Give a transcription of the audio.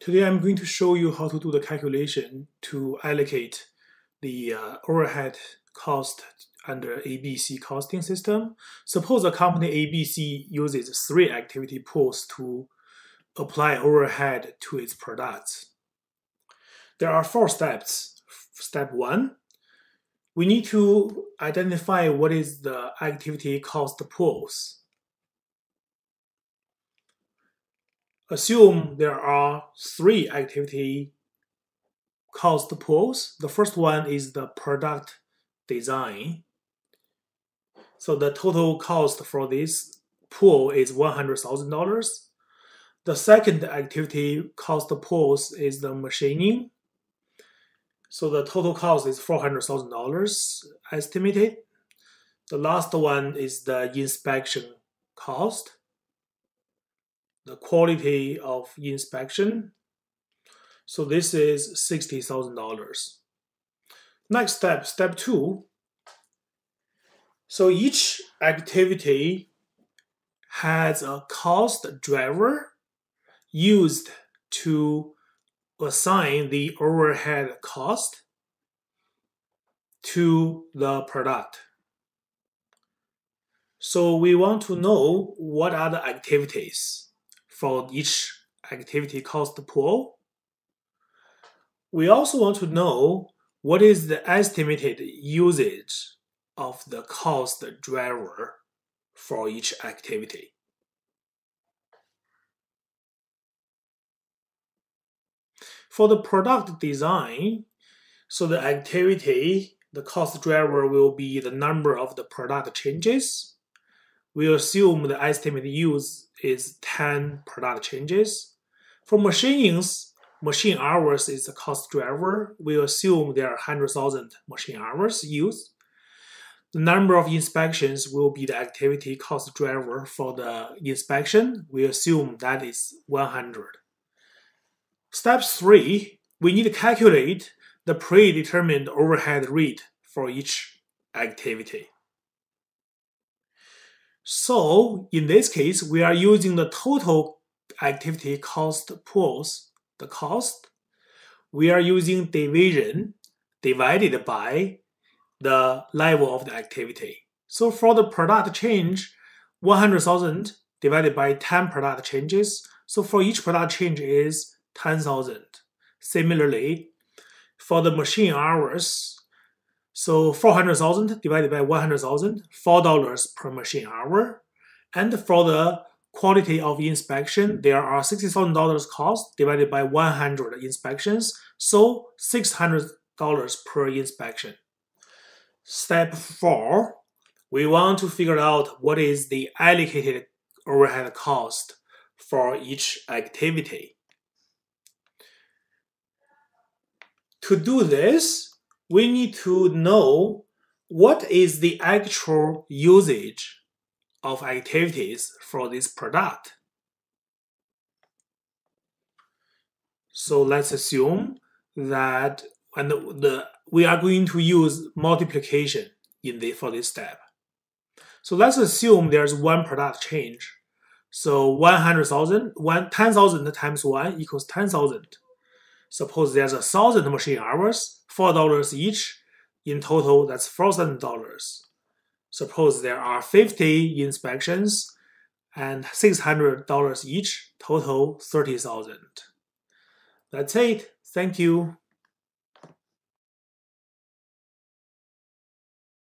Today I'm going to show you how to do the calculation to allocate the overhead cost under ABC costing system. Suppose a company ABC uses 3 activity pools to apply overhead to its products. There are 4 steps. Step 1, we need to identify what is the activity cost pools. Assume there are 3 activity cost pools. The first one is the product design. So the total cost for this pool is $100,000. The second activity cost pools is the machining. So the total cost is $400,000 estimated. The last one is the inspection cost, the quality of inspection. So this is $60,000. Next step, step 2. So each activity has a cost driver used to assign the overhead cost to the product. So we want to know what are the activities for each activity cost pool. We also want to know what is the estimated usage of the cost driver for each activity. For the product design, so the activity, the cost driver will be the number of the product changes. We assume the estimated use is 10 product changes. For machinings, machine hours is the cost driver. We assume there are 100,000 machine hours used. The number of inspections will be the activity cost driver for the inspection. We assume that is 100. Step 3, we need to calculate the predetermined overhead rate for each activity. So in this case, we are using the total activity cost pools, the cost. We are using division divided by the level of the activity. So for the product change, 100,000 divided by 10 product changes. So for each product change is 10,000. Similarly, for the machine hours, so 400,000 divided by 100,000, $4 per machine hour. And for the quality of inspection, there are $60,000 cost divided by 100 inspections, so $600 per inspection. Step 4, we want to figure out what is the allocated overhead cost for each activity. To do this, we need to know what is the actual usage of activities for this product. So let's assume that we are going to use multiplication for this step. So let's assume there's 1 product change. So 10,000 times 1 equals 10,000. Suppose there's 1,000 machine hours, $4 each. In total, that's $4,000. Suppose there are 50 inspections and $600 each, total $30,000. That's it. Thank you.